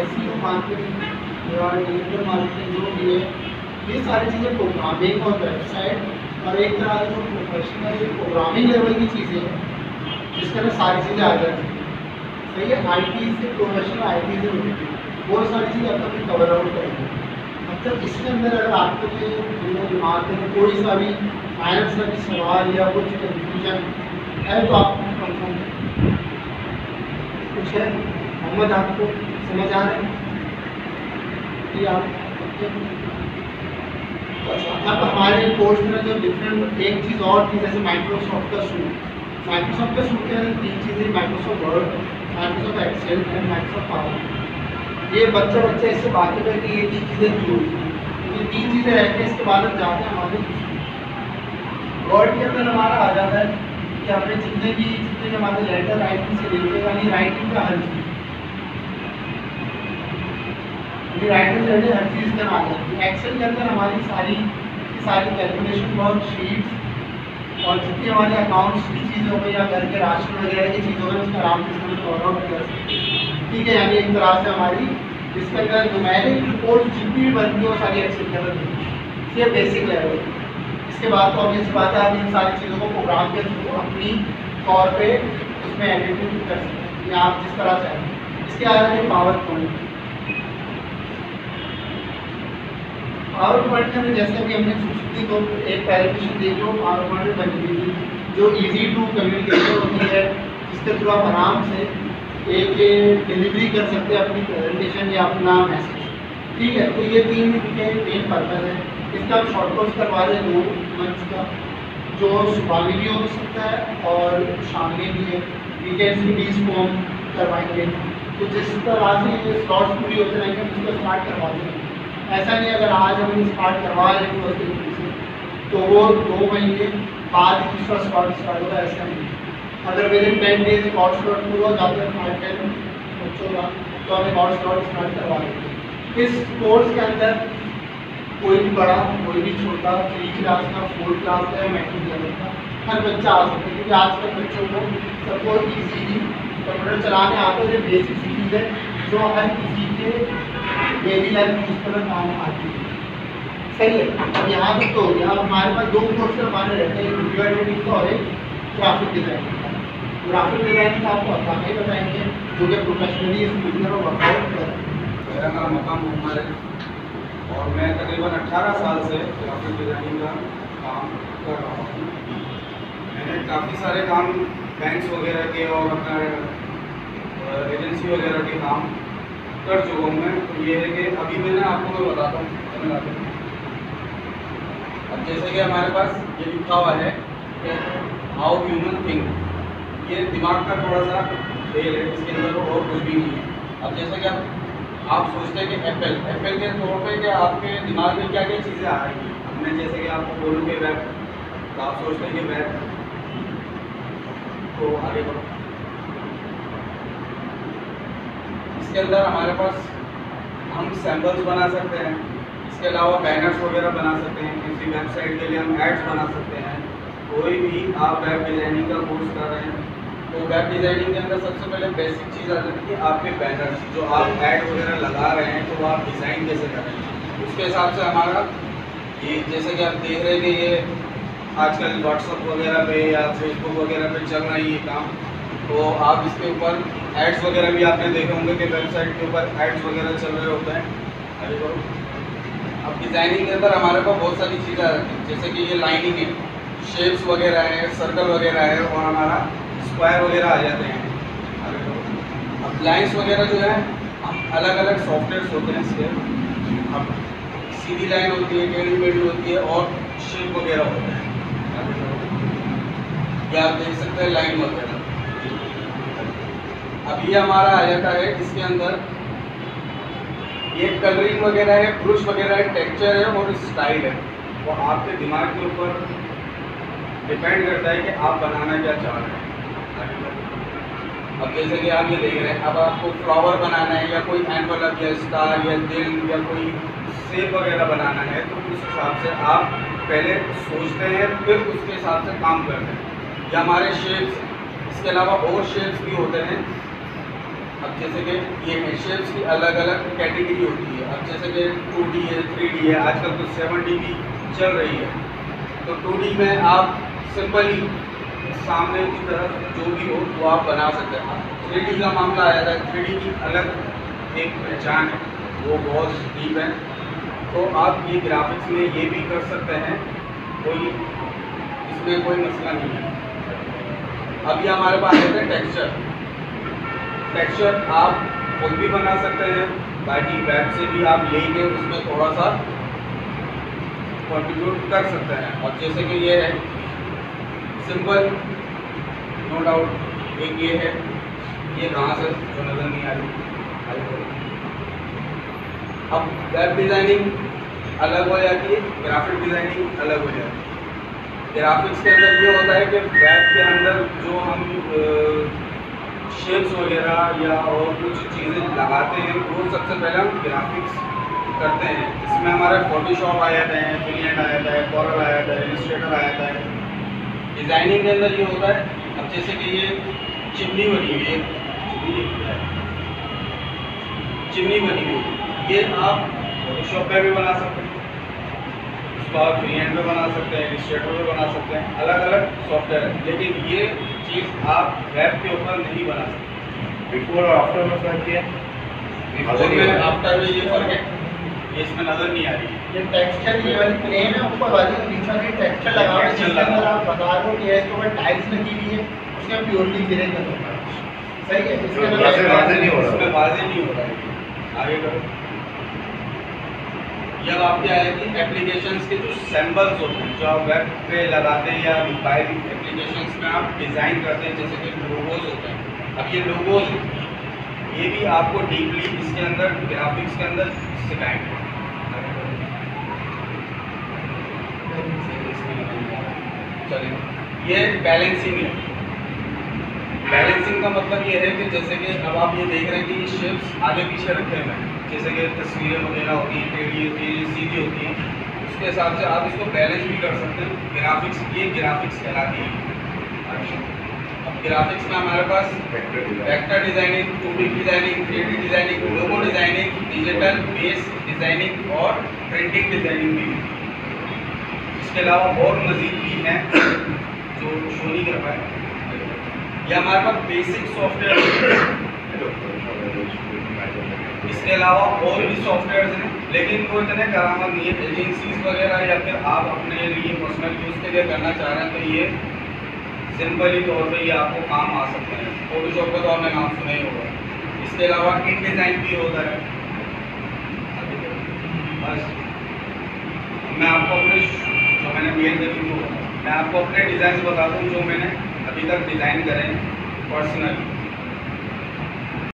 SEO marketing या digital marketing जो भी है, ये सारी चीज़ें प्रोग्रामिंग और वेबसाइट और एक तरह से प्रोफेशनल प्रोग्रामिंग लेवल की चीज़ें हैं जिसके अंदर सारी चीज़ें आ जाती हैं। सही है, आईटी से प्रोफेशनल आईटी से रिलेटेड बहुत सारी चीज़ें आप अपनी कवर आउट करेंगे। मतलब इसके अंदर अगर आपके लिए दिमाग में कोई सा भी फाइनेंस का भी सवाल या कुछ कंफ्यूजन है तो आप कुछ है मोहम्मद आपको समझ आ रहे हैं कि आप अब हमारे कोर्स में जो डिफरेंट एक चीज़ और थी जैसे माइक्रोसॉफ्ट का सूट के अंदर तीन चीज़ें Microsoft Word, Microsoft Excel and Microsoft power. ये बच्चा इससे बाकी है कि ये तीन चीज़ें जरूर ये तीन चीज़ें रहती हैं। इसके बाद हम जाते हैं हमारे वर्ड के अंदर। हमारा आ जाता है कि हमने जितने भी हमारे लेटर राइटिंग से लेके यानी राइटिंग का हर चीज़ राइटिंग से लेकर हर चीज़ का आ जाती है। एक्सेल के अंदर हमारी सारी कैलकुलेशन वर्क शीट्स और जितनी हमारे अकाउंट्स की चीज़ों में या घर के राशन वगैरह की चीज़ों में उसका आराम से फॉलो आउट कर सकते हैं। ठीक है, यानी एक तरह से हमारी इसके अंदर न्यूमेरिक रिपोर्ट जितनी भी बनती है वो सारी एक्सेल के अंदर ये बेसिक लेवल। इसके बाद तो ऑब्वियस बात है आप इन सारी चीज़ों को प्रोग्राम के थ्रू अपनी तौर पे उसमें एडिटिंग कर सकते हैं या आप जिस तरह चाहें। इसके आगे पावर पॉइंट में जैसे भी हमने सूची को एक प्रेजेंटेशन देख लो पावर पॉइंट बनी हुई थी जो इजी टू कम्युनिकेशन होती है, जिसके थ्रू आप आराम से एक डिलीवरी कर सकते हैं अपनी प्रेजेंटेशन या अपना मैसेज। ठीक है, तो ये तीन पर्पज है। इसका हम शॉर्टकट करवा रहे हैं 2 मंथ्स का, जो सुबह में भी हो सकता है और शाम में भी है। वीकेंड्स की 20 को हम करवाएंगे, तो जिस तरह से ये स्लॉट्स पूरी होते रहेंगे उसको स्टार्ट करवा देंगे। ऐसा नहीं अगर आज हम स्टार्ट करवा रहे हैं तो वो 2 महीने बाद दूसरा स्लॉट स्टार्ट होगा, ऐसा नहीं। अगर विदिन 10 डेज एक और स्लॉट पूरा जाता है 5-10 बच्चों का तो हम एक और स्लॉट स्टार्ट करवा देंगे। इस कोर्स के अंदर कोई भी बड़ा कोई भी छोटा 3 क्लास का 4 क्लास का मैट्रिक लेवल का हर बच्चा आ सकता है, क्योंकि आजकल बच्चों को सबको ईजीली कंप्यूटर चलाने आते हैं। बेसिक चीज़ है जो हर किसी के डेली लाइफ में उस तरह काम आती है। सही है, अब यहाँ तक तो हो गया। अब हमारे पास 2 कोर्स हमारे रहते हैं, एक वीडियो एडिटिंग का और एक ग्राफिक डिज़ाइन का। ग्राफिक डिज़ाइनिंग का आपको हम ही बताएंगे जो कि प्रोफेशनली इस बिजनेस में वर्कआउट कर। मेरा नाम मकाम उमर है और मैं तकरीबन 18 साल से ग्राफिक डिज़ाइनिंग का काम कर रहा हूँ। मैंने काफ़ी सारे काम बैंक्स वगैरह के और अपना एजेंसी वगैरह के काम कर चुका हूँ मैं। तो ये है कि अभी मैंने आपको बताता हूँ। अब जैसे कि हमारे पास ये लिखा हुआ है कि हाउ ह्यूमन थिंक, ये दिमाग का थोड़ा सा खेल है, इसके अंदर और कुछ भी नहीं है। अब जैसे कि आप सोचते हैं कि एप्पल के तौर पे कि आपके दिमाग में क्या क्या चीज़ें आ रही हैं। अब मैं जैसे कि आपको बोलूँ कि वेब, तो आप सोचते हैं कि वेब, तो आगे बढ़ो। इसके अंदर हमारे पास हम सैम्पल्स बना सकते हैं, इसके अलावा बैनर्स वगैरह बना सकते हैं, किसी वेबसाइट के लिए हम एड्स बना सकते हैं। कोई भी आप वेब डिज़ाइनिंग का कोर्स कर रहे हैं तो वेब डिज़ाइनिंग के अंदर सबसे पहले बेसिक चीज़ आ जाती है आपके बैनर्स। जो आप ऐड वगैरह लगा रहे हैं तो आप डिज़ाइन कैसे कर रहे हैं, उसके हिसाब से हमारा ये जैसे कि आप देख रहे हैं कि ये आजकल व्हाट्सअप वगैरह पे या फेसबुक वगैरह पे चल रहा है ये काम। तो आप इसके ऊपर एड्स वगैरह भी आपने देखे होंगे कि वेबसाइट के ऊपर एड्स वगैरह चल रहे होते हैं। अरे तो अब डिज़ाइनिंग के अंदर हमारे पास बहुत सारी चीज़ें आ जाती हैं, जैसे कि ये लाइनिंग है, शेप्स वगैरह है, सर्कल वगैरह है और हमारा स्क्वायर वगैरह आ जाते हैं। अब लाइन्स वगैरह जो है अलग अलग सॉफ्टवेयर्स होते हैं इसके। अब सीधी लाइन होती है, टेढ़ी मेढ़ी होती है और शेप वगैरह होता है, या आप देख सकते हैं लाइन वगैरह। अब ये हमारा आ जाता है इसके अंदर, ये कलरिंग वगैरह है, ब्रश वगैरह है, टेक्सचर है और स्टाइल है। वो आपके दिमाग के ऊपर डिपेंड करता है कि आप बनाना क्या चाह रहे हैं। अब जैसे कि आप ये देख रहे हैं, अब आपको फ्लावर बनाना है या कोई एनवलप या स्टार या दिल या कोई शेप वगैरह बनाना है, तो उस हिसाब से आप पहले सोचते हैं फिर उसके हिसाब से काम करते हैं। या हमारे शेप्स, इसके अलावा और शेप्स भी होते हैं अब जैसे कि ये शेप्स की अलग अलग कैटेगरी होती है। अब जैसे कि 2D है, 3D है, आजकल तो 7D भी चल रही है। तो 2D में आप सिंपल ही सामने की तरफ जो भी हो वो आप बना सकते हैं। 3D का मामला आया था, 3D की अलग एक पहचान है, वो बहुत डीप है। तो आप ये ग्राफिक्स में ये भी कर सकते हैं, कोई इसमें कोई मसला नहीं है। अभी हमारे पास है टेक्स्चर। टेक्सचर आप खुद भी बना सकते हैं, बाकी वेब से भी आप लेके उसमें थोड़ा सा कॉन्ट्रीब्यूट कर सकते हैं। और जैसे कि ये है सिंपल, नो डाउट। एक ये है, ये कहाँ से जो नज़र नहीं आ रही। अब वेब डिज़ाइनिंग अलग हो जाती है, ग्राफिक डिज़ाइनिंग अलग हो जाती है। ग्राफिक्स के अंदर ये होता है कि वेब के अंदर जो हम शेप्स वगैरह या और कुछ चीज़ें लगाते हैं वो सबसे पहले हम ग्राफिक्स करते हैं। इसमें हमारा फोटोशॉप आया था, फिलियट आया था, कॉरल आया था, इलस्ट्रेटर आया था। डिज़ाइनिंग के अंदर ये होता है। अब जैसे कि ये चिमनी बनी हुई है, चिमनी बनी हुई है, ये आप फोटोशॉप पर भी बना सकते हैं, उसको आप फिलियट पर बना सकते हैं, इलस्ट्रेटर पर बना सकते हैं, अलग अलग सॉफ्टवेयर है। लेकिन ये चीज़ आप वेब के ऊपर नहीं बना सकते। बिफोर और आफ्टर में फर्क है, बिफोर में आफ्टर में ये फर्क है, ये इसमें नज़र नहीं आ रही है। ये टेक्सचर ये वाली प्लेन है, ऊपर वाली नीचे वाली टेक्सचर लगा हुआ है, जिसके अंदर आप बता रहे हो कि इसके ऊपर टाइल्स लगी हुई है, उसमें प्योरली ग्रे कलर होता है। सही है, इसके अंदर वाजे नहीं हो रहा, इसमें वाजे नहीं हो रहा है। आगे करो। जब आपके आया कि एप्लीकेशंस के जो सैम्पल्स होते हैं, जो आप वेब पे लगाते हैं या मोबाइल एप्लीकेशंस में आप डिज़ाइन करते हैं, जैसे कि लोगोज होते हैं। अब ये लोगोज, ये भी आपको डीपली इसके अंदर ग्राफिक्स के अंदर सिखाएंगे। चलिए, ये बैलेंसिंग है। बैलेंसिंग का मतलब ये है कि जैसे कि अब आप ये देख रहे हैं कि ये शेप्स आगे पीछे रखे हुए हैं, जैसे कि तस्वीरें वगैरह होती हैं, टेढ़ी होती है, सीधी होती है, उसके हिसाब से आप इसको बैलेंस भी कर सकते हैं। ग्राफिक्स, ये ग्राफिक्स कहलाती है। अब ग्राफिक्स में हमारे पास vector designing, 2D designing, 3D designing, logo designing, digital base designing और प्रिंटिंग डिज़ाइनिंग भी। इसके अलावा और मज़ीद भी हैं जो शो नहीं कर पाए। यह हमारे पास बेसिक सॉफ्टवेयर। इसके अलावा और भी सॉफ्टवेयर्स हैं, लेकिन वो इतने करामत नहीं है। एजेंसीज वगैरह या फिर आप अपने लिए पर्सनल यूज़ के लिए करना चाह रहे हैं तो ये सिंपल ही तौर पे ये आपको काम आ सकते हैं। फोटोशॉप का तो आपने नाम सुना ही होगा। इसके अलावा InDesign भी होता है। बस मैं आपको अपने जो मैंने मेल कर चुकी हूँ, मैं आपको अपने डिज़ाइन बताता हूँ जो मैंने अभी तक डिज़ाइन करे हैं पर्सनली।